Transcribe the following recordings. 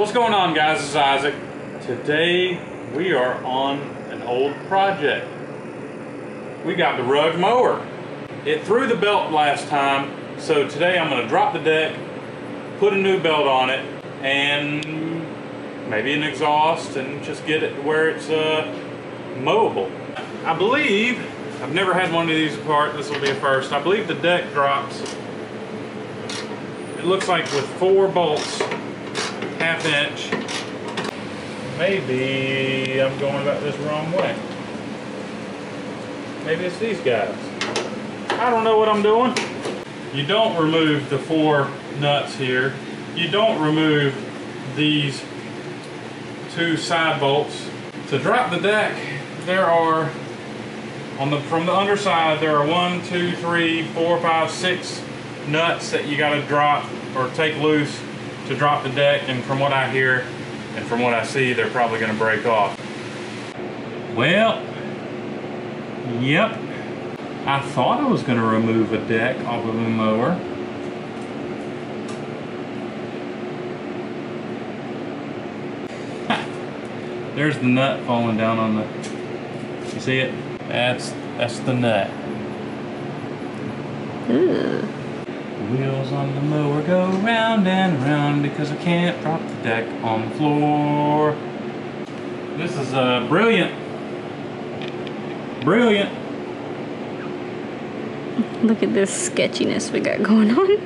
What's going on, guys? It's Isaac. Today we are on an old project. We got the Rugg mower. It threw the belt last time, so today I'm going to drop the deck, put a new belt on it, and maybe an exhaust, and just get it to where it's mowable. I believe, I've never had one of these apart, this will be a first. I believe the deck drops, it looks like with 4 bolts, half inch. Maybe I'm going about this wrong way. Maybe it's these guys. I don't know what I'm doing. You don't remove the 4 nuts here. You don't remove these 2 side bolts. To drop the deck, there are, from the underside, there are 1, 2, 3, 4, 5, 6 nuts that you gotta drop or take loose to drop the deck, and from what I hear and from what I see, they're probably gonna break off. Well, yep. I thought I was gonna remove a deck off of a mower. There's the nut falling down on the, you see it? That's the nut. Ooh. The wheels on the mower go round and round because I can't drop the deck on the floor. This is a brilliant. Look at this sketchiness we got going on.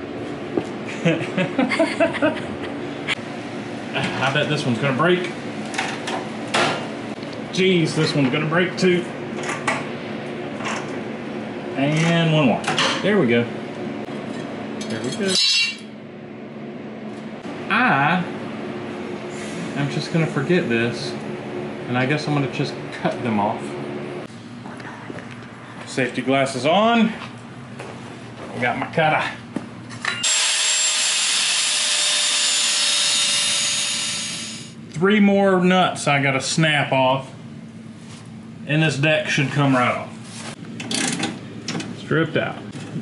I bet this one's gonna break. Jeez, this one's gonna break too. And one more. There we go. There we go. I'm just gonna forget this, and I guess I'm gonna just cut them off. Safety glasses on. I got my cutter. Three more nuts I gotta snap off, and this deck should come right off. Stripped out.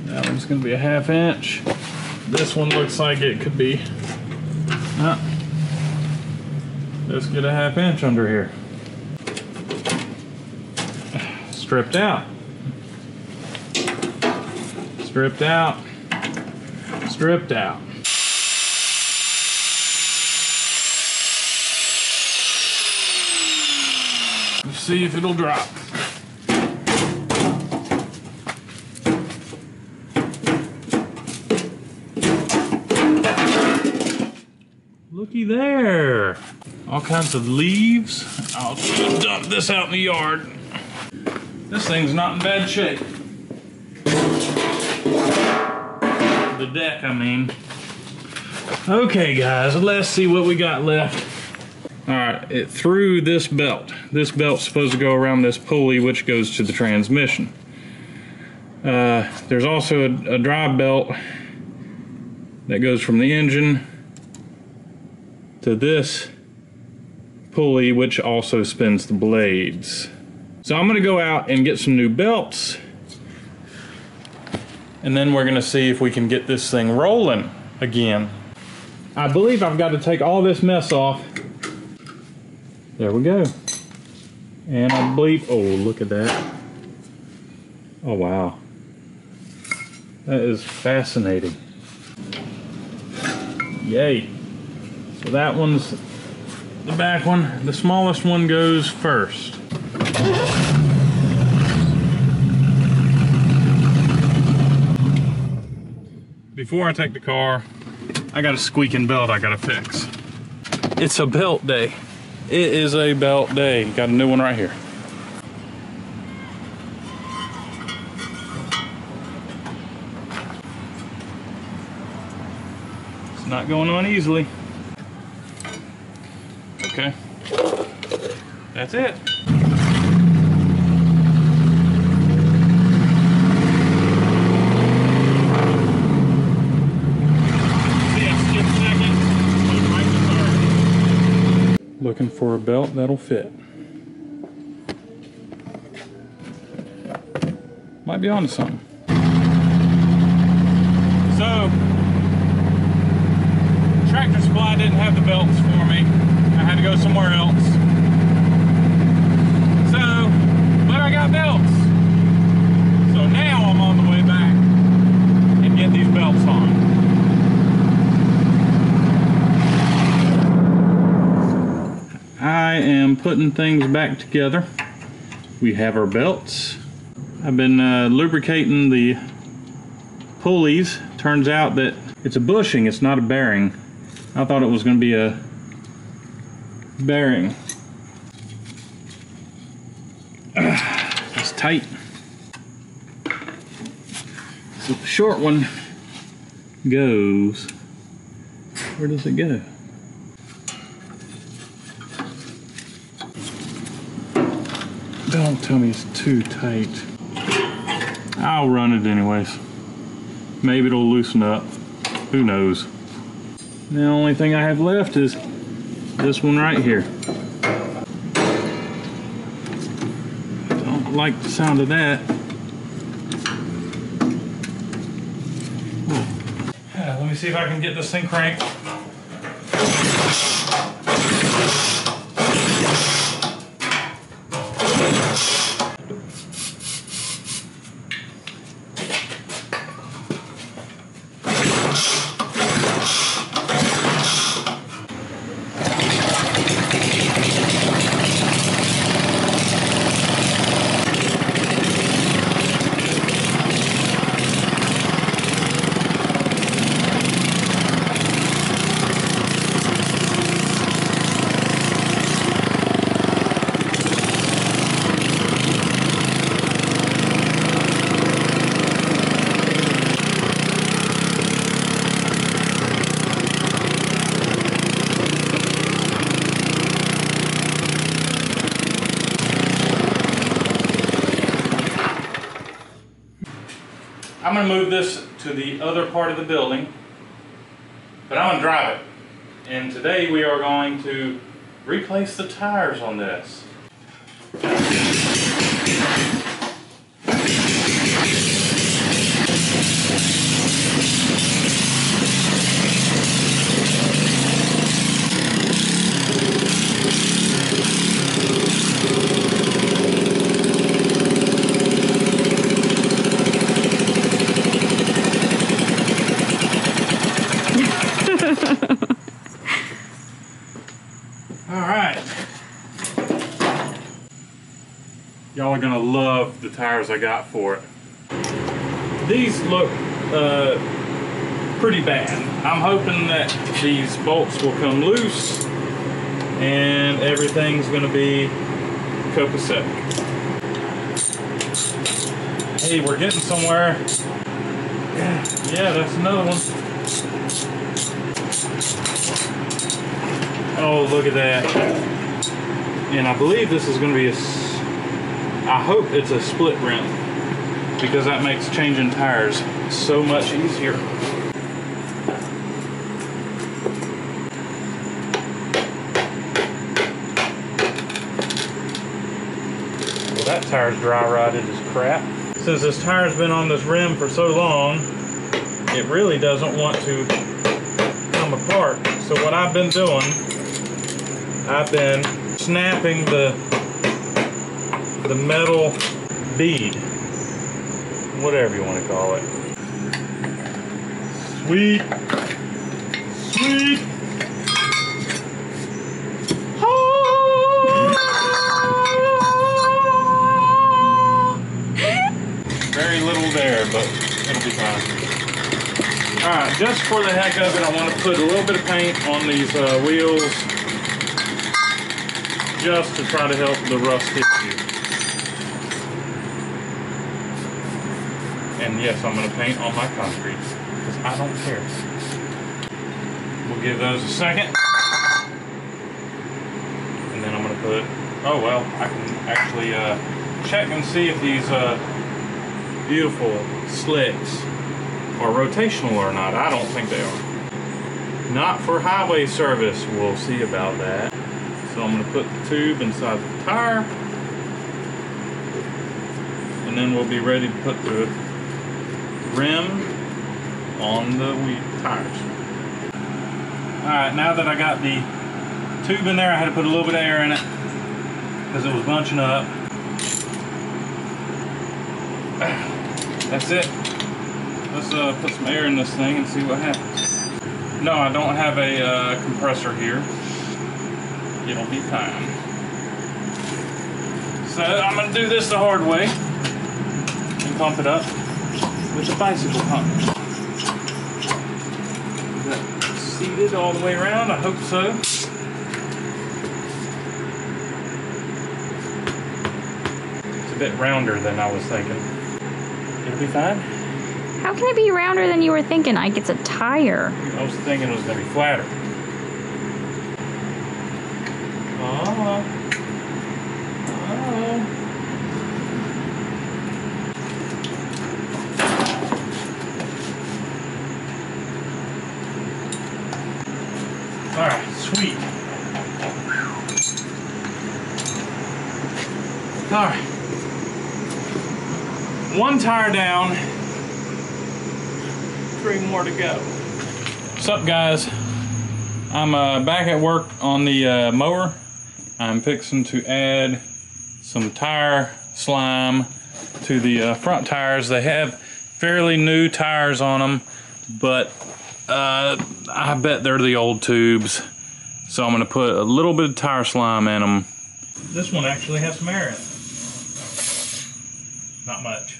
That one's gonna be a half inch. This one looks like it could be. Let's get a half inch under here. Stripped out. Stripped out. Stripped out. Let's see if it'll drop. Looky there. All kinds of leaves. I'll just dump this out in the yard. This thing's not in bad shape. The deck, I mean. Okay, guys, let's see what we got left. All right, it threw this belt. This belt's supposed to go around this pulley, which goes to the transmission. There's also a drive belt that goes from the engine to this pulley, which also spins the blades. So I'm gonna go out and get some new belts, and then we're gonna see if we can get this thing rolling again. I believe I've got to take all this mess off. There we go. And I believe, oh, look at that. Oh, wow. That is fascinating. Yay. So that one's the back one. The smallest one goes first. Before I take the car, I got a squeaking belt I gotta fix. It's a belt day. It is a belt day. Got a new one right here. It's not going on easily. Okay, that's it. Looking for a belt that'll fit. Might be onto something. So, Tractor Supply didn't have the belts for me. somewhere else. So, but I got belts. So now I'm on the way back and get these belts on. I am putting things back together. We have our belts. I've been lubricating the pulleys. Turns out that it's a bushing, it's not a bearing. I thought it was going to be a bearing. It's tight. So the short one goes. Where does it go? Don't tell me it's too tight. I'll run it anyways. Maybe it'll loosen up. Who knows? The only thing I have left is this one right here. Don't like the sound of that. Let me see if I can get this thing cranked. I'm going to move this to the other part of the building, but I'm going to drive it. And today we are going to replace the tires on this. Y'all are gonna love the tires I got for it. These look pretty bad. I'm hoping that these bolts will come loose and everything's gonna be copacetic. Hey, we're getting somewhere. Yeah, that's another one. Oh, look at that. And I believe this is gonna be a, I hope it's a split rim, because that makes changing tires so much easier. Well, that tire's dry-rotted as crap. Since this tire's been on this rim for so long, it really doesn't want to come apart. So what I've been doing, I've been snapping the metal bead, whatever you want to call it. Sweet, sweet. Very little there, but it'll be fine. All right, just for the heck of it, I want to put a little bit of paint on these wheels, just to try to help the rust issue. And yes, I'm going to paint on my concrete, because I don't care. We'll give those a second. And then I'm going to put, oh well, I can actually check and see if these beautiful slicks are rotational or not. I don't think they are. Not for highway service. We'll see about that. So I'm going to put the tube inside the tire. And then we'll be ready to put the rim on the tires. Alright, now that I got the tube in there. I had to put a little bit of air in it because it was bunching up. That's it. Let's put some air in this thing and see what happens. No, I don't have a compressor here. It'll be fine. So I'm going to do this the hard way and pump it up with a bicycle pump. Seated all the way around, I hope so. It's a bit rounder than I was thinking. It'll be fine. How can it be rounder than you were thinking? Like, it's a tire. I was thinking it was going to be flatter. Alright, sweet. Alright. One tire down. 3 more to go. What's up, guys? I'm back at work on the mower. I'm fixing to add some tire slime to the front tires. They have fairly new tires on them, but I bet they're the old tubes, so I'm gonna put a little bit of tire slime in them. This one actually has some air in it. Not much.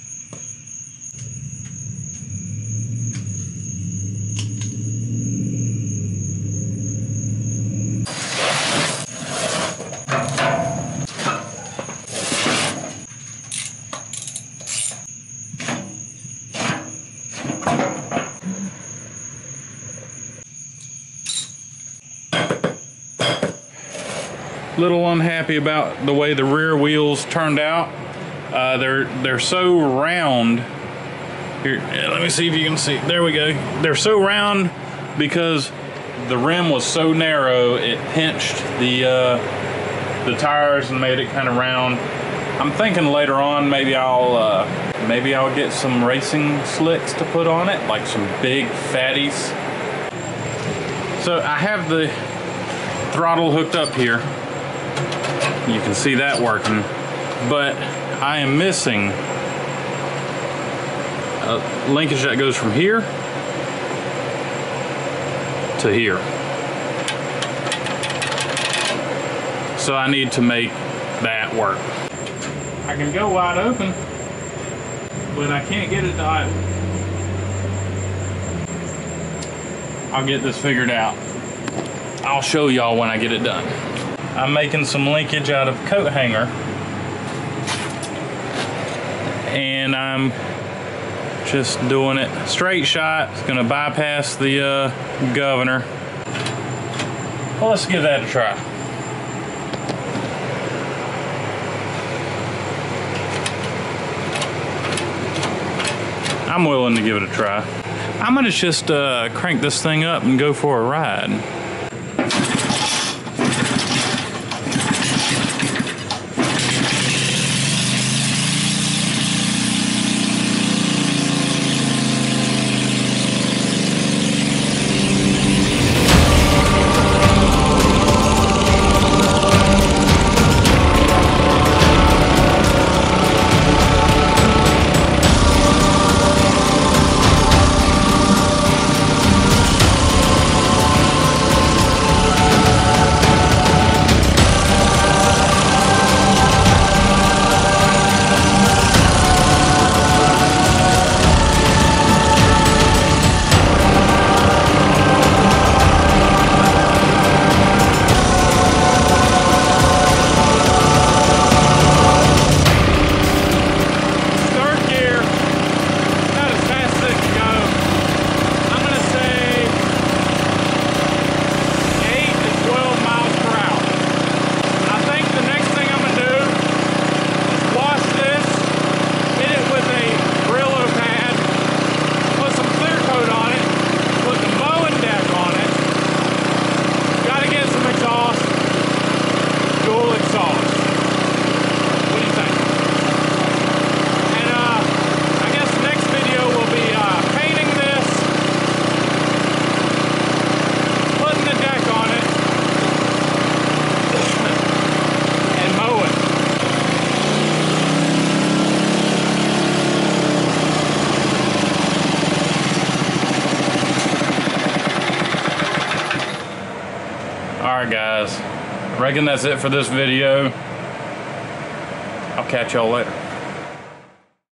Little unhappy about the way the rear wheels turned out. They're so round. Here, let me see if you can see. There we go. They're so round because the rim was so narrow it pinched the tires and made it kind of round. I'm thinking later on maybe I'll get some racing slicks to put on it, like some big fatties. So I have the throttle hooked up here. You can see that working, but I am missing a linkage that goes from here to here. So I need to make that work. I can go wide open, but I can't get it to idle. I'll get this figured out. I'll show y'all when I get it done. I'm making some linkage out of coat hanger, and I'm just doing it straight shot. It's gonna bypass the governor. Well, let's give that a try. I'm willing to give it a try. I'm gonna just crank this thing up and go for a ride. Alright guys, I reckon that's it for this video. I'll catch y'all later.